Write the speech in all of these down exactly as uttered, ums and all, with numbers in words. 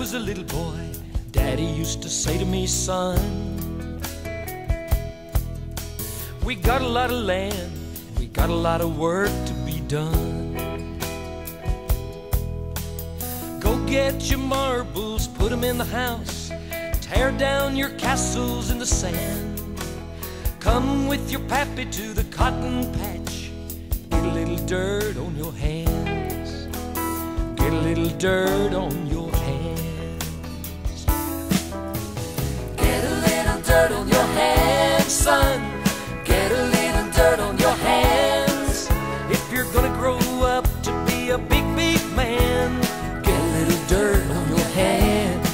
was a little boy, Daddy used to say to me, son, we got a lot of land, we got a lot of work to be done. Go get your marbles, put them in the house, tear down your castles in the sand. Come with your pappy to the cotton patch, get a little dirt on your hands, get a little dirt on your hands. Get a little dirt on your hands, son, get a little dirt on your hands. If you're gonna grow up to be a big, big man, get a little dirt on your hands,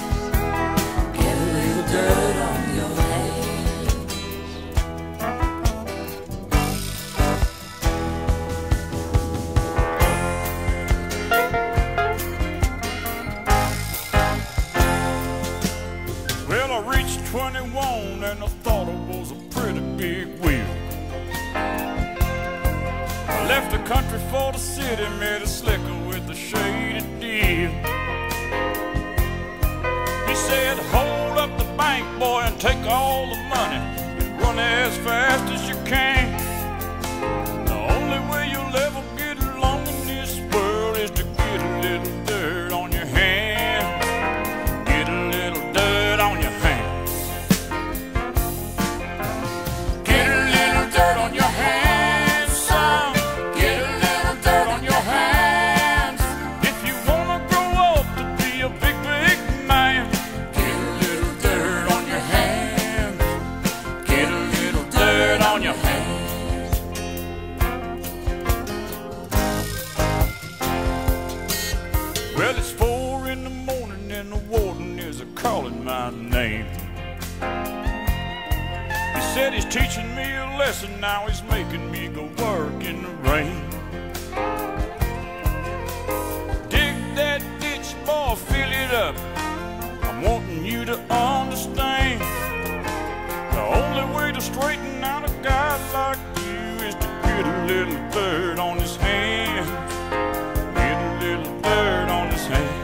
get a little dirt on your hands. Well, I reached twenty-one and I thought it was a pretty big wheel. Left the country for the city, made a slicker with a shady deal. He said, hold up the bank, boy, and take all the money and run as fast as you can. The only way you'll ever get along in this world is to get a little dirt on your hand, get a little dirt on your hands, get a little dirt on your hands. Well, it's four in the morning and the warden is a-calling my name. He said he's teaching me a lesson, now he's making me go work in the rain. Dig that ditch, boy, fill it up, I'm wanting you to understand. The only way to straighten out a guy like you is to get a little dirt on his hand, get a little dirt on his hand.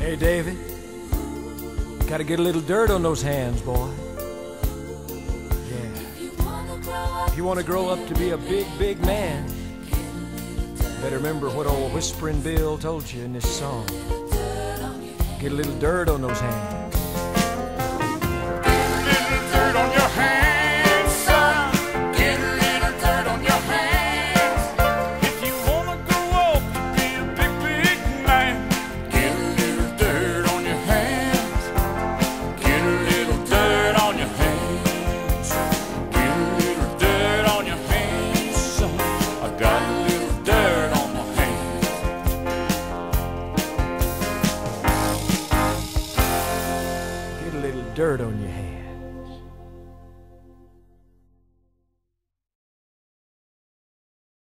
Hey, David, gotta get a little dirt on those hands, boy. Yeah. If you wanna grow up to be a big, big man, better remember what old Whispering Bill told you in this song. Get a little dirt on those hands. Dirt on your hands.